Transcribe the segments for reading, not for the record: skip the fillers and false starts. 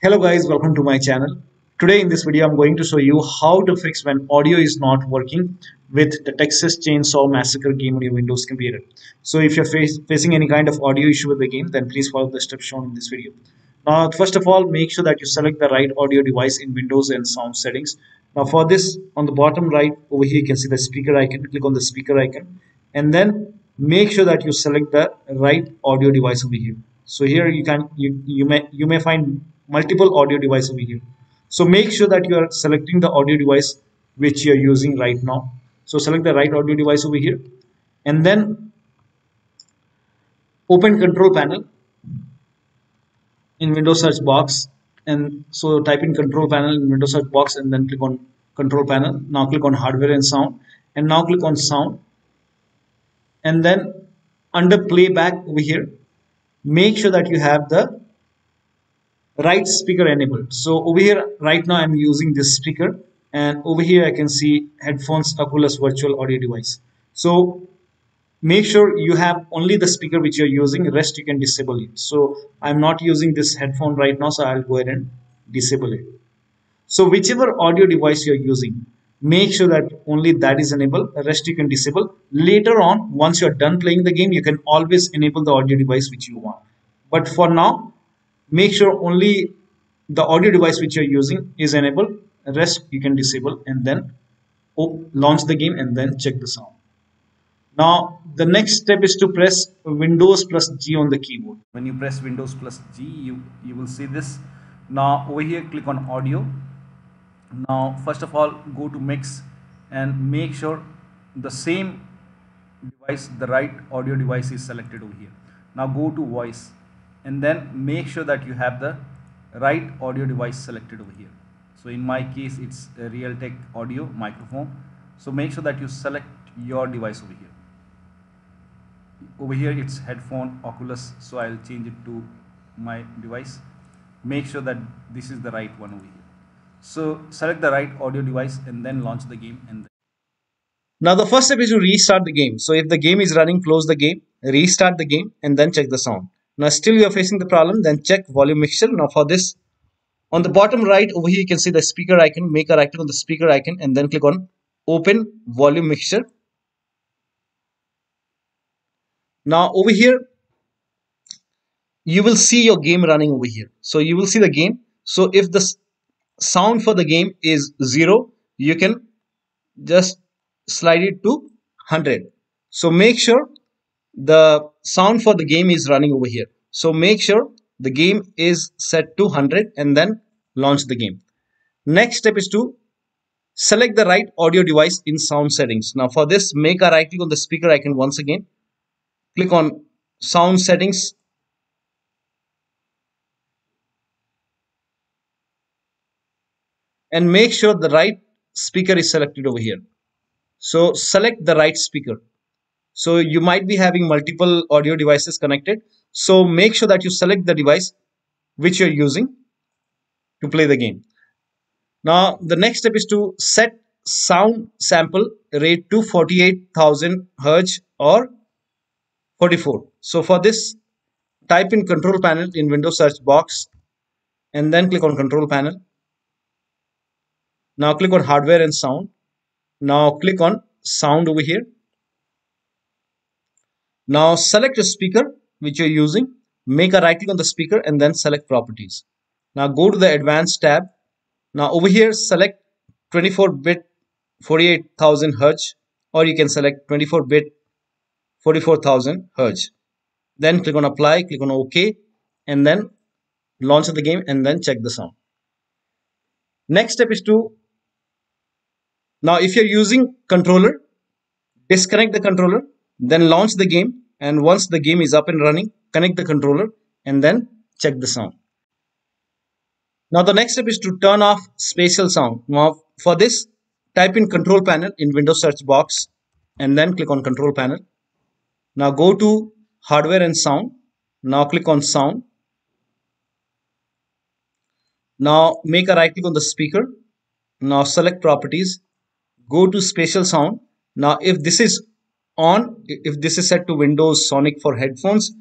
Hello guys, welcome to my channel. Today in this video I'm going to show you how to fix when audio is not working with the Texas Chain Saw Massacre game on your Windows computer. So if you're facing any kind of audio issue with the game, then please follow the steps shown in this video. Now first of all, make sure that you select the right audio device in Windows and sound settings. Now for this, on the bottom right over here you can see the speaker icon. Click on the speaker icon and then make sure that you select the right audio device over here. So here you may find multiple audio devices over here. So make sure that you are selecting the audio device which you are using right now. So select the right audio device over here and then open control panel in Windows search box, and so type in control panel in Windows search box and then click on control panel. Now click on hardware and sound and now click on sound, and then under playback over here make sure that you have the right speaker enabled. So over here right now I'm using this speaker, and over here I can see headphones Oculus virtual audio device. So make sure you have only the speaker which you're using, rest you can disable it. So I'm not using this headphone right now, so I'll go ahead and disable it. So whichever audio device you're using, make sure that only that is enabled, the rest you can disable. Later on, once you're done playing the game, you can always enable the audio device which you want. But for now, make sure only the audio device which you're using is enabled, rest you can disable, and then launch the game and then check the sound. Now the next step is to press Windows plus G on the keyboard. When you press Windows plus G, you will see this. Now over here click on audio. Now first of all go to mix and make sure the same device, the right audio device is selected over here. Now go to voice and then make sure that you have the right audio device selected over here. So in my case it's a Realtek audio microphone, so make sure that you select your device over here. Over here it's headphone Oculus, so I'll change it to my device. Make sure that this is the right one over here. So select the right audio device and then launch the game. Now the first step is to restart the game. So if the game is running, close the game, restart the game and then check the sound. Now still you are facing the problem, then check volume mixture. Now for this, on the bottom right over here you can see the speaker icon. Make a right click on the speaker icon and then click on open volume mixture. Now over here you will see your game running over here. So you will see the game. So if the sound for the game is 0, you can just slide it to 100. So make sure the sound for the game is running over here. So make sure the game is set to 100 and then launch the game. Next step is to select the right audio device in sound settings. Now for this, make a right click on the speaker icon once again. Click on sound settings. And make sure the right speaker is selected over here. So select the right speaker. So you might be having multiple audio devices connected. So make sure that you select the device which you're using to play the game. Now the next step is to set sound sample rate to 48,000 Hz or 44. So for this, type in control panel in Windows search box and then click on control panel. Now click on hardware and sound. Now click on sound over here. Now select a speaker which you're using. Make a right click on the speaker and then select properties. Now go to the advanced tab. Now over here select 24-bit 48,000 Hz, or you can select 24-bit 44,000 Hz. Then click on apply, click on OK and then launch the game and then check the sound. Next step is to, now if you're using controller, disconnect the controller, then launch the game, and once the game is up and running, connect the controller and then check the sound. Now the next step is to turn off spatial sound. Now for this, type in control panel in Windows search box and then click on control panel. Now go to hardware and sound. Now click on sound. Now make a right click on the speaker. Now select properties. Go to spatial sound. Now if this is on, if this is set to Windows Sonic for headphones,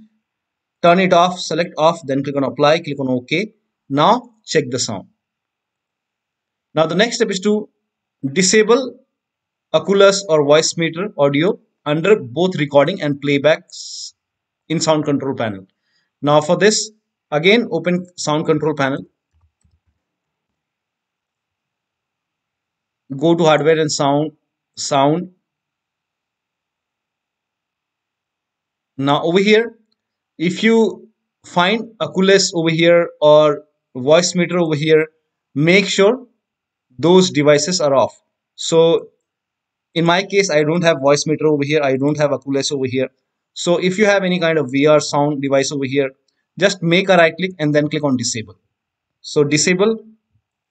turn it off, select off, then click on apply, click on OK Now check the sound. Now the next step is to disable Oculus or voicemeeter audio under both recording and playbacks in sound control panel. Now for this, again open sound control panel. Go to hardware and sound. Now over here, if you find Oculus over here or voicemeeter over here, make sure those devices are off. So in my case, I don't have voicemeeter over here. I don't have Oculus over here. So if you have any kind of VR sound device over here, just make a right click and then click on disable. So disable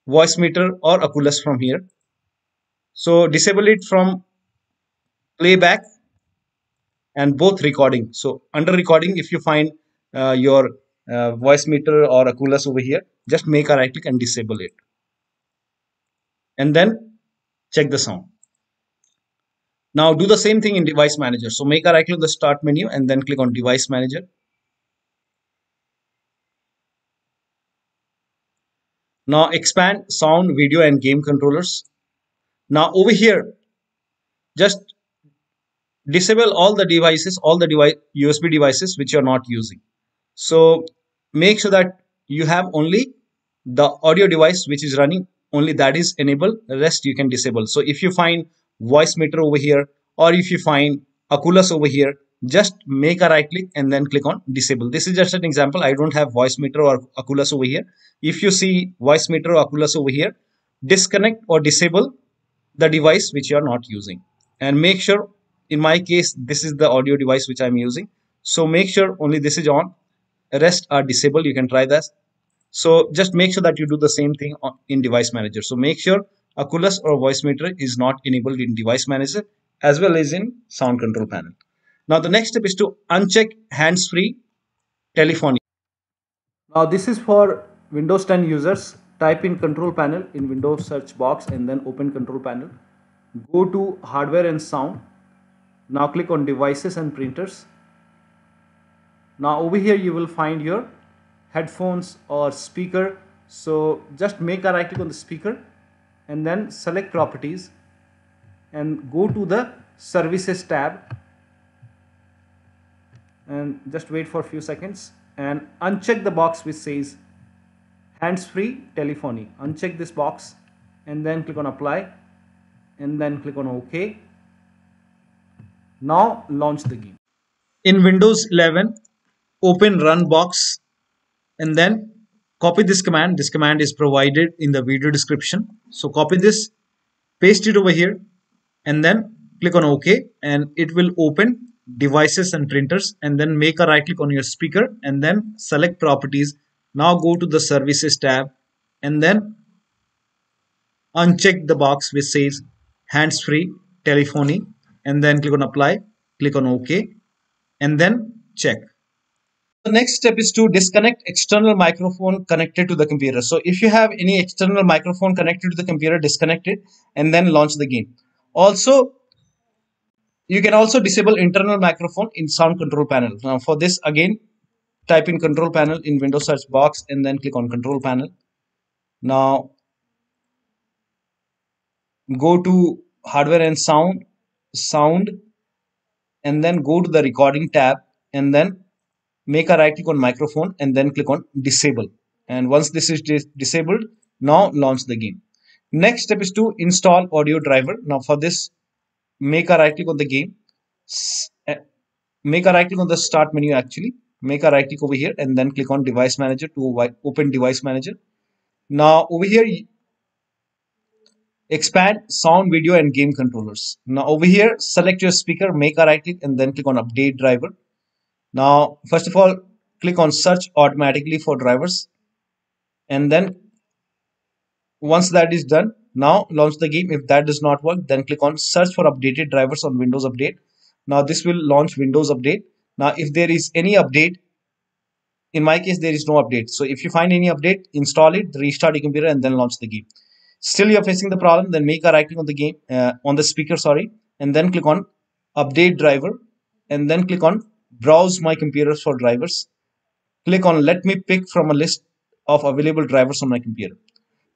voicemeeter or Oculus from here. So disable it from playback and both recording. So under recording, if you find your voicemeeter or Oculus over here, just make a right click and disable it. And then check the sound. Now do the same thing in device manager. So make a right click on the start menu and then click on device manager. Now expand sound, video and game controllers. Now over here, just disable all the devices, all the USB devices which you are not using. So make sure that you have only the audio device which is running, only that is enabled, the rest you can disable. So if you find voicemeeter over here or if you find Oculus over here, just make a right click and then click on disable. This is just an example. I don't have voicemeeter or Oculus over here. If you see voicemeeter or Oculus over here, disconnect or disable the device which you are not using, and make sure, in my case, this is the audio device which I'm using, so make sure only this is on, rest are disabled. You can try that. So just make sure that you do the same thing in device manager. So make sure Oculus or voicemeeter is not enabled in device manager as well as in sound control panel. Now the next step is to uncheck hands-free telephony. Now this is for Windows 10 users. Type in control panel in Windows search box and then open control panel. Go to hardware and sound. Now click on devices and printers. Now over here you will find your headphones or speaker. So just make a right click on the speaker and then select properties and go to the services tab and just wait for a few seconds and uncheck the box which says hands-free telephony. Uncheck this box and then click on apply and then click on OK. Now launch the game. In Windows 11, open run box and then copy this command. This command is provided in the video description. So copy this, paste it over here and then click on OK, and it will open devices and printers, and then make a right click on your speaker and then select properties. Now go to the services tab and then uncheck the box which says hands-free telephony and then click on apply, click on OK and then check. The next step is to disconnect external microphone connected to the computer. So if you have any external microphone connected to the computer, disconnect it and then launch the game. Also, you can also disable internal microphone in sound control panel. Now for this, again, type in control panel in Windows search box and then click on control panel. Now go to hardware and sound and then go to the recording tab and then make a right click on microphone and then click on disable. And once this is disabled, now launch the game. Next step is to install audio driver. Now for this, make a right click on the game. Make a right click on the start menu actually. Make a right click over here and then click on device manager to open device manager. Now over here, expand sound, video and game controllers. Now over here, select your speaker, make a right click and then click on update driver. Now first of all, click on search automatically for drivers, and then once that is done, now launch the game. If that does not work, then click on search for updated drivers on Windows Update. Now this will launch Windows Update. Now if there is any update, in my case there is no update, so if you find any update, install it, restart your computer and then launch the game. Still you are facing the problem, then make a right click on the game on the speaker and then click on update driver and then click on browse my computers for drivers. Click on let me pick from a list of available drivers on my computer.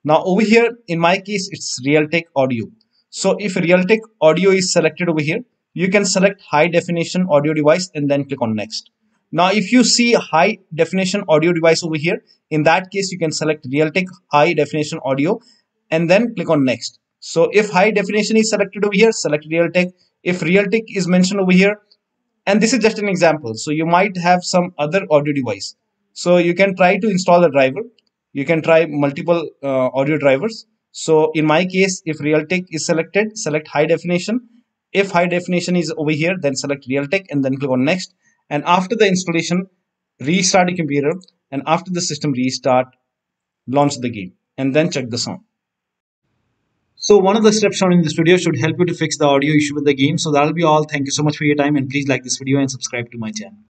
Now over here, in my case, it's Realtek audio. So if Realtek audio is selected over here, you can select high definition audio device and then click on next. Now if you see high definition audio device over here, in that case you can select Realtek high definition audio and then click on next. So if high definition is selected over here, select Realtek. If Realtek is mentioned over here, and this is just an example, so you might have some other audio device. So you can try to install a driver. You can try multiple audio drivers. So in my case, if Realtek is selected, select high definition. If high definition is over here, then select Realtek and then click on next. And after the installation, restart your computer, and after the system restart, launch the game and then check the sound. So one of the steps shown in this video should help you to fix the audio issue with the game. So that'll be all. Thank you so much for your time, and please like this video and subscribe to my channel.